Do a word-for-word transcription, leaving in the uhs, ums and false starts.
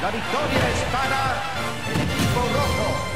La victoria es para el equipo rojo.